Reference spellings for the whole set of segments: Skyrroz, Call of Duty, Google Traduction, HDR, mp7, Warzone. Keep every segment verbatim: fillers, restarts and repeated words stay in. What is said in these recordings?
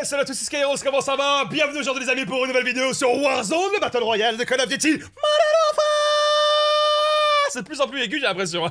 Hey, salut à tous, c'est Skyrroz, comment ça va? Bienvenue aujourd'hui les amis pour une nouvelle vidéo sur Warzone, le Battle Royale de Call of Duty. C'est de plus en plus aigu, j'ai l'impression.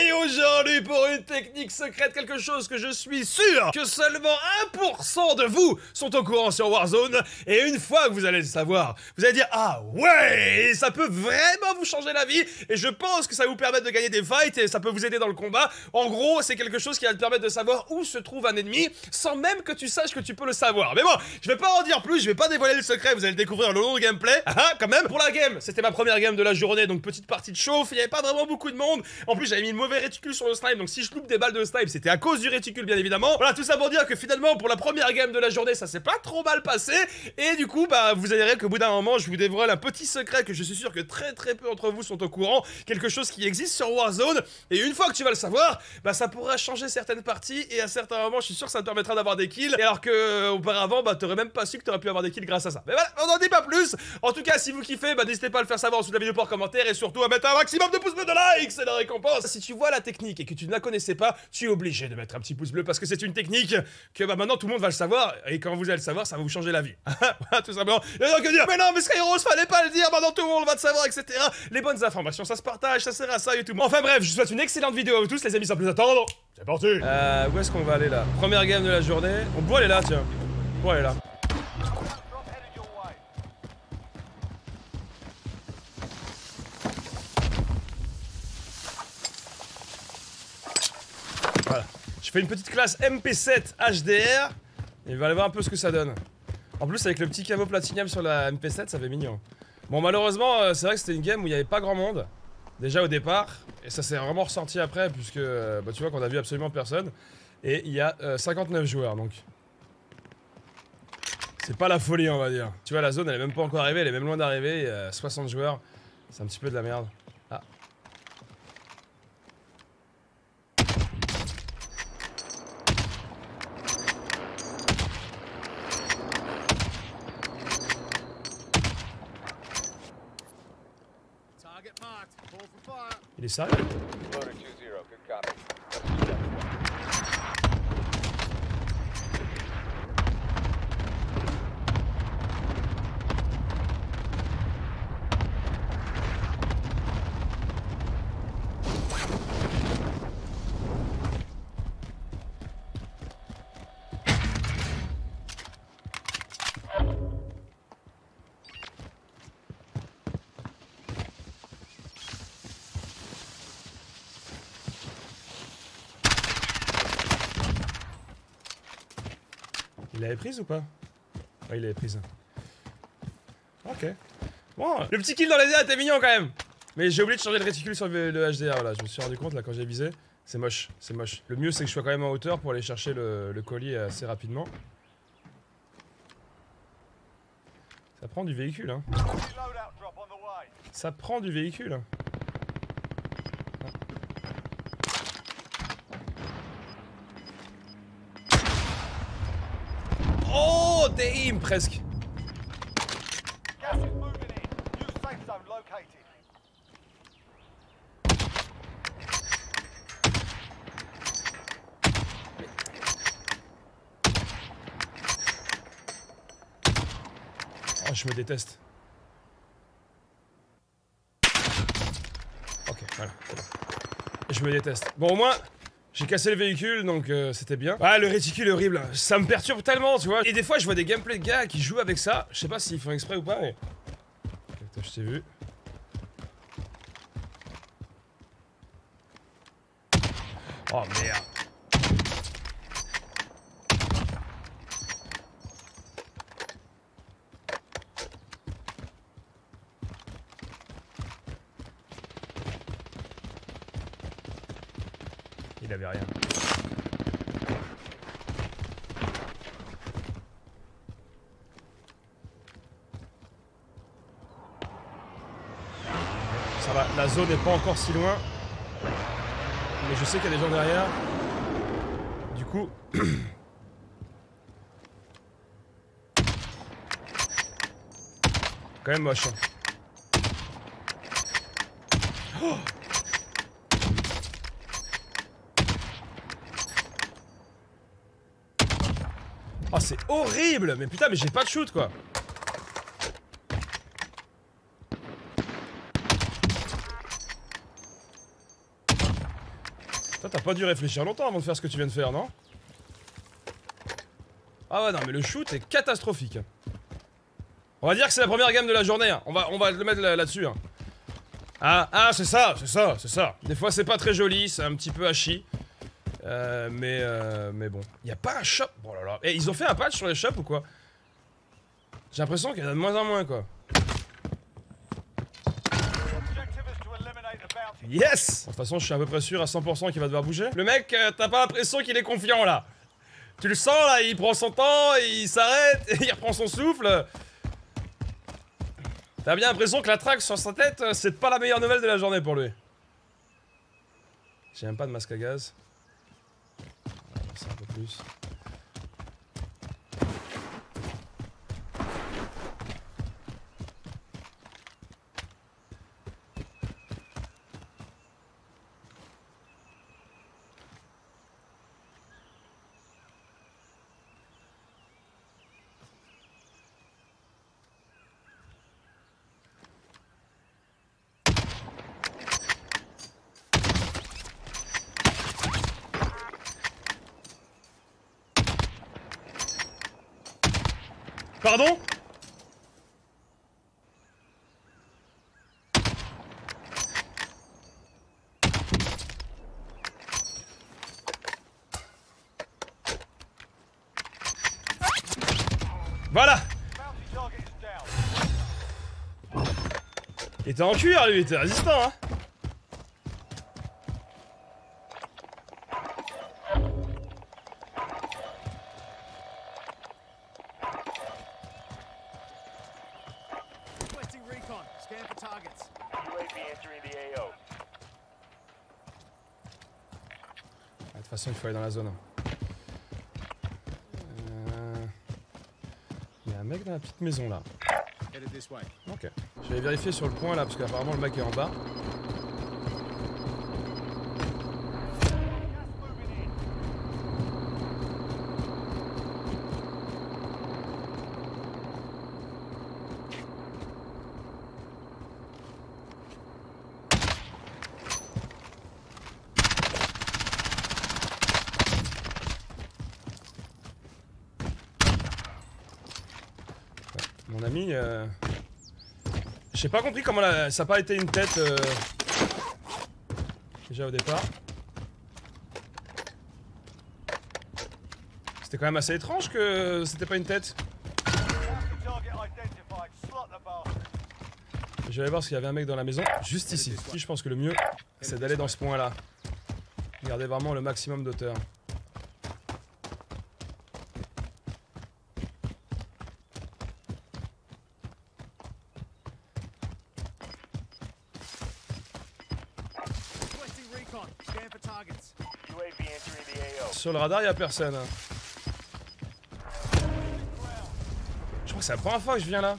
Et aujourd'hui, pour une technique secrète, quelque chose que je suis sûr que seulement un pour cent de vous sont au courant sur Warzone. Et une fois que vous allez le savoir, vous allez dire « Ah ouais !» Et ça peut vraiment vous changer la vie. Et je pense que ça vous permet de gagner des fights et ça peut vous aider dans le combat. En gros, c'est quelque chose qui va te permettre de savoir où se trouve un ennemi sans même que tu saches que tu peux le savoir. Mais bon, je vais pas en dire plus, je vais pas dévoiler le secret, vous allez le découvrir le long du gameplay. Ah, quand même. Pour la game, c'était ma première game de la journée, donc petite partie de chauffe, il n'y avait pas vraiment beaucoup de monde. En plus, j'avais mis une mauvais réticule sur le snipe, donc si je loupe des balles de snipe c'était à cause du réticule bien évidemment. Voilà, tout ça pour dire que finalement pour la première game de la journée ça s'est pas trop mal passé. Et du coup bah vous allez voir qu'au bout d'un moment je vous dévoile un petit secret que je suis sûr que très très peu d'entre vous sont au courant, quelque chose qui existe sur Warzone. Et une fois que tu vas le savoir, bah ça pourra changer certaines parties et à certains moments je suis sûr que ça te permettra d'avoir des kills, et alors que auparavant bah t'aurais même pas su que t'aurais pu avoir des kills grâce à ça. Mais voilà, on n'en dit pas plus. En tout cas si vous kiffez, bah n'hésitez pas à le faire savoir en dessous de la vidéo par commentaire, et surtout à mettre un maximum de pouces bleus, de likes, c'est la récompense. Si tu vois la technique et que tu ne la connaissais pas, tu es obligé de mettre un petit pouce bleu parce que c'est une technique que bah maintenant tout le monde va le savoir, et quand vous allez le savoir, ça va vous changer la vie. Voilà, tout simplement. Il y a rien que dire. Mais non, mais Skyrroz, fallait pas le dire, maintenant tout le monde va le savoir, et cetera. Les bonnes informations, ça se partage, ça sert à ça et tout. Enfin bref, je vous souhaite une excellente vidéo à vous tous, les amis, sans plus attendre. C'est parti. Euh, où est-ce qu'on va aller là? Première game de la journée. On peut aller là, tiens. On peut aller là. Je fais une petite classe M P sept H D R et on va aller voir un peu ce que ça donne. En plus avec le petit caveau platinum sur la M P sept, ça fait mignon. Bon malheureusement c'est vrai que c'était une game où il n'y avait pas grand monde déjà au départ, et ça s'est vraiment ressenti après puisque bah, tu vois qu'on a vu absolument personne. Et il y a euh, cinquante-neuf joueurs, donc c'est pas la folie on va dire. Tu vois la zone elle est même pas encore arrivée, elle est même loin d'arriver, euh, soixante joueurs, c'est un petit peu de la merde. Ah. Il est sérieux? Il l'avait prise ou pas? Ouais, il l'avait prise. Ok. Bon, le petit kill dans les airs était mignon quand même. Mais j'ai oublié de changer le réticule sur le, le H D R. Voilà, je me suis rendu compte là quand j'ai visé. C'est moche, c'est moche. Le mieux c'est que je sois quand même en hauteur pour aller chercher le, le colis assez rapidement. Ça prend du véhicule, hein. Ça prend du véhicule. Oh, damn, presque. Oh, je me déteste. Ok, voilà. Je me déteste. Bon, au moins... J'ai cassé le véhicule donc euh, c'était bien. Ah le réticule est horrible, ça me perturbe tellement tu vois. Et des fois je vois des gameplays de gars qui jouent avec ça. Je sais pas s'ils font exprès ou pas mais... Je t'ai vu. Oh merde. Il avait rien. Ça va, la zone n'est pas encore si loin. Mais je sais qu'il y a des gens derrière. Du coup... Quand même moche. Oh! Oh, c'est horrible! Mais putain, mais j'ai pas de shoot, quoi! Toi, t'as pas dû réfléchir longtemps avant de faire ce que tu viens de faire, non? Ah ouais, non, mais le shoot est catastrophique. On va dire que c'est la première game de la journée, hein. on, va, on va le mettre là-dessus. Là hein. Ah, ah c'est ça, c'est ça, c'est ça. Des fois, c'est pas très joli, c'est un petit peu hachis. Euh, mais, euh, mais bon. Il n'y a pas un shop. Oh là là. Et ils ont fait un patch sur les shops ou quoi? J'ai l'impression qu'il y en a de moins en moins, quoi. Yes! De toute façon, je suis à peu près sûr à cent pour cent qu'il va devoir bouger. Le mec, euh, t'as pas l'impression qu'il est confiant, là? Tu le sens, là? Il prend son temps, il s'arrête, et il reprend son souffle. T'as bien l'impression que la traque sur sa tête, c'est pas la meilleure nouvelle de la journée pour lui. J'ai même pas de masque à gaz. C'est un peu plus. Pardon? Voilà! Il était en cuir lui, il était résistant hein. De toute façon, il faut aller dans la zone. Euh... Il y a un mec dans la petite maison là. Ok. Je vais vérifier sur le point là, parce qu'apparemment le mec est en bas. Mon ami, euh... j'ai pas compris comment la... ça n'a pas été une tête euh... déjà au départ. C'était quand même assez étrange que c'était pas une tête. Je vais aller voir s'il y avait un mec dans la maison, juste ici. Ici, je pense que le mieux, c'est d'aller dans ce point-là. Gardez vraiment le maximum d'auteur. Sur le radar, il a personne. Je crois que c'est la première fois que je viens là.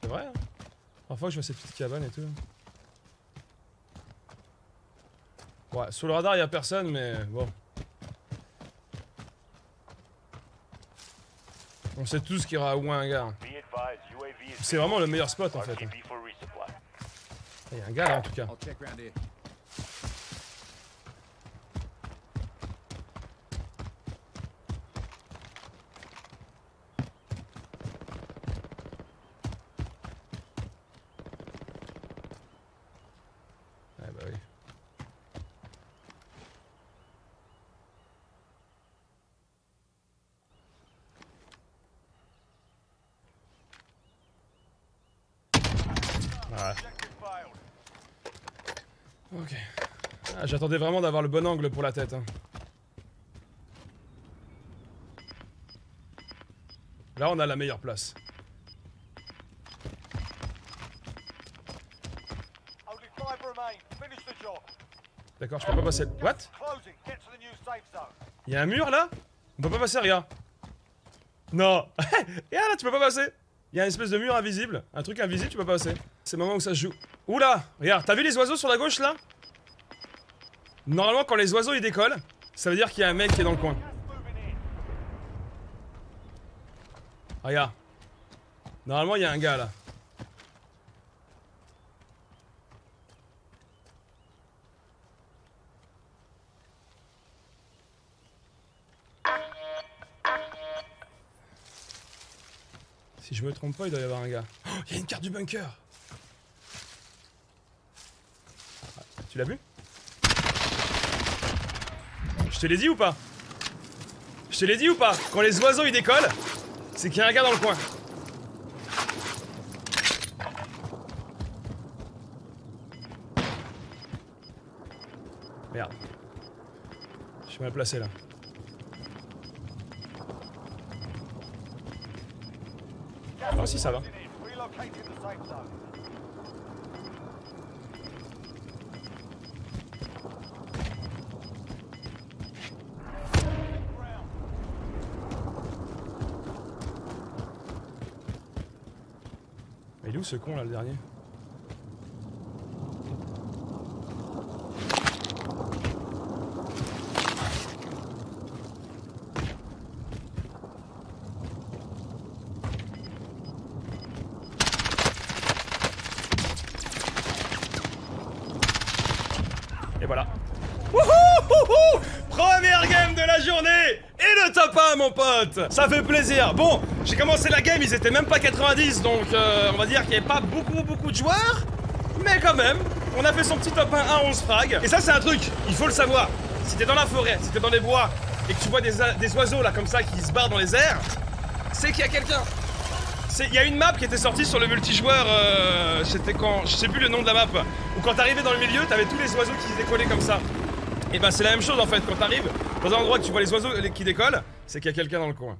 C'est vrai, hein? La première fois que je vois ces petites cabanes et tout. Ouais, sous le radar, il a personne, mais bon. On sait tous qu'il y aura au moins un gars. C'est vraiment le meilleur spot en fait. Il y a un gars là en tout cas. Ah. Ok. Ah, j'attendais vraiment d'avoir le bon angle pour la tête. Hein. Là, on a la meilleure place. D'accord, je peux pas passer. What? Il y a un mur là? On peut pas passer, regarde. Non. Regarde là, tu peux pas passer. Il y a une espèce de mur invisible. Un truc invisible, tu peux pas passer. C'est le moment où ça se joue. Oula, regarde, t'as vu les oiseaux sur la gauche là? Normalement, quand les oiseaux ils décollent, ça veut dire qu'il y a un mec qui est dans le coin. Regarde. Normalement, il y a un gars là. Si je me trompe pas, il doit y avoir un gars. Oh, il y a une carte du bunker. Tu l'as vu? Je te l'ai dit ou pas? Je te l'ai dit ou pas? Quand les oiseaux ils décollent, c'est qu'il y a un gars dans le coin. Merde. Je suis mal placé là. Ah si, ça va. Il est où ce con là, le dernier? Et voilà. Wouhou! Première game de la journée! Et le top un, mon pote! Ça fait plaisir! Bon! J'ai commencé la game, ils étaient même pas quatre-vingt-dix, donc euh, on va dire qu'il n'y avait pas beaucoup beaucoup de joueurs, mais quand même, on a fait son petit top un à onze frags. Et ça c'est un truc, il faut le savoir, si t'es dans la forêt, si t'es dans les bois, et que tu vois des, des oiseaux là comme ça qui se barrent dans les airs, c'est qu'il y a quelqu'un. Il y a une map qui était sortie sur le multijoueur, euh, c'était quand, je sais plus le nom de la map, où quand t'arrivais dans le milieu, t'avais tous les oiseaux qui se décollaient comme ça. Et ben c'est la même chose en fait, quand t'arrives dans un endroit que tu vois les oiseaux qui décollent, c'est qu'il y a quelqu'un dans le coin.